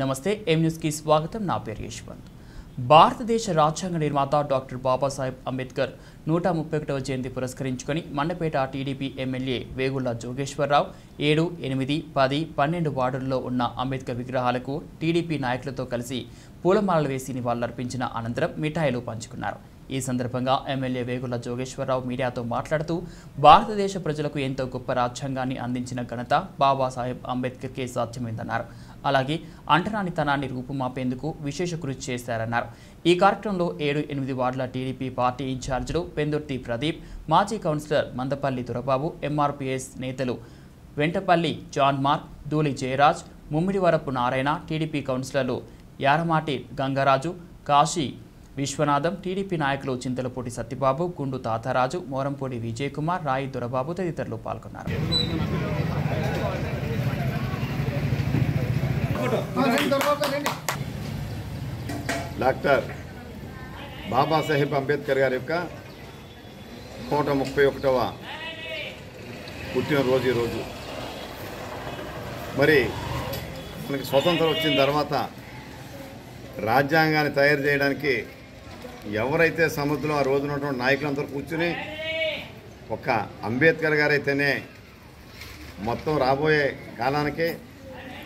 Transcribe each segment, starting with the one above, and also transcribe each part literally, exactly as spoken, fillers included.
నమస్తే M news కి స్వాగతం। నా పేరు యశ్వంత్। భారతదేశ రాజ్యాంగ నిర్మాత డాక్టర్ బాబాసాహెబ్ అంబేద్కర్ నూట ముప్పై ఒకటవ జయంతి పురస్కరించుకొని మండపేట టీడీపీ ఎమ్మెల్యే వేగుళ్ళ జోగేశ్వరరావు ఏడు ఎనిమిది పది పన్నెండు వార్డుల్లో ఉన్న అంబేద్కర్ విగ్రహాలకు టీడీపీ నాయకులతో కలిసి పూలమాలలు వేసి నివాళులర్పించిన అనంతరం మిఠాయిలు పంచుకున్నారు। ఈ సందర్భంగా ఎమ్మెల్యే వేగుళ్ళ జోగేశ్వరరావు మీడియాతో మాట్లాడుతూ భారతదేశ ప్రజలకు ఎంతో గొప్ప రాజ్యాంగాన్ని అందించిన ఘనత బాబాసాహెబ్ అంబేద్కర్కే సాధ్యమైందన్నారు। అలాగే అంటరానితనాన్ని రూపుమాపేందుకు విశేష కృషి చేశారన్నారు। ఈ కార్యక్రమంలో ఏడు ఎనిమిది వార్డుల టీడీపీ పార్టీ ఇన్ఛార్జీలు పెందుర్తి ప్రదీప్, మాజీ కౌన్సిలర్ మందపల్లి దురబాబు, ఎంఆర్పీఎస్ నేతలు Ventapalli John Mark, దూలి Jayaraj, Mummidivarapu Narayana, TDP కౌన్సిలర్లు యారమాటి గంగరాజు, కాశీ విశ్వనాథం, టీడీపీ నాయకులు చింతలపూటి సత్యబాబు, గుండు తాతారాజు, మోరంపూడి విజయ్ కుమార్, రాయి దొరబాబు తదితరులు పాల్గొన్నారు। డాక్టర్ బాబాసాహెబ్ అంబేద్కర్ గారి యొక్క నూట ముప్పై ఒకటవ పుట్టినరోజు ఈరోజు। మరి మనకి స్వతంత్రం వచ్చిన తర్వాత రాజ్యాంగాన్ని తయారు చేయడానికి ఎవరైతే సముద్రంలో ఆ రోజు ఉన్నటువంటి నాయకులందరూ కూర్చుని ఒక అంబేద్కర్ గారైతేనే మొత్తం రాబోయే కాలానికి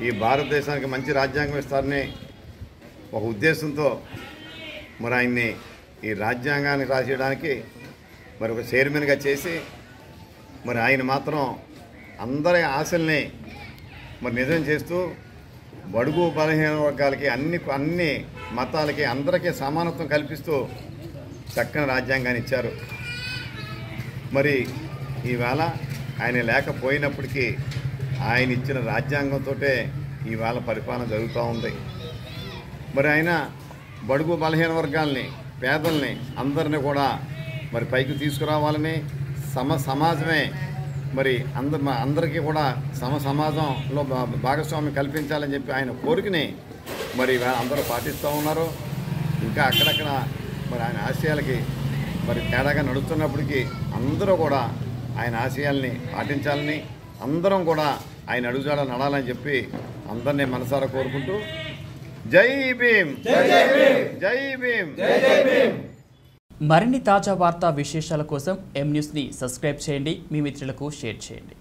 ఈ భారతదేశానికి మంచి రాజ్యాంగం ఇస్తారని ఒక ఉద్దేశంతో మరి ఆయన్ని ఈ రాజ్యాంగాన్ని రాసేయడానికి మరి ఒక చైర్మన్గా చేసి మరి ఆయన మాత్రం అందరి ఆశల్ని మరి నిజం చేస్తూ బడుగు బలహీన వర్గాలకి అన్ని అన్ని మతాలకి అందరికీ సమానత్వం కల్పిస్తూ చక్కని రాజ్యాంగాన్ని ఇచ్చారు। మరి ఈవేళ ఆయన లేకపోయినప్పటికీ ఆయన ఇచ్చిన రాజ్యాంగంతో ఈవేళ పరిపాలన జరుగుతూ ఉంది। మరి ఆయన బడుగు బలహీన వర్గాలని పేదల్ని అందరినీ కూడా మరి పైకి తీసుకురావాలని సమ సమాజమే మరి అందరు అందరికీ కూడా సమ సమాజంలో భాగస్వామ్యం కల్పించాలని చెప్పి ఆయన కోరికని మరి అందరూ పాటిస్తూ ఉన్నారు। ఇంకా అక్కడక్కడ మరి ఆయన ఆశయాలకి మరి తేడాగా నడుస్తున్నప్పటికీ అందరూ కూడా ఆయన ఆశయాల్ని పాటించాలని అందరం కూడా ఆయన అడుగుజాడ నడాలని చెప్పి అందరినీ మనసారా కోరుకుంటూ జై భీమ్ జై భీమ్। మరిన్ని తాజా వార్తా విశేషాల కోసం ఎం న్యూస్ని సబ్స్క్రైబ్ చేయండి, మీ మిత్రులకు షేర్ చేయండి।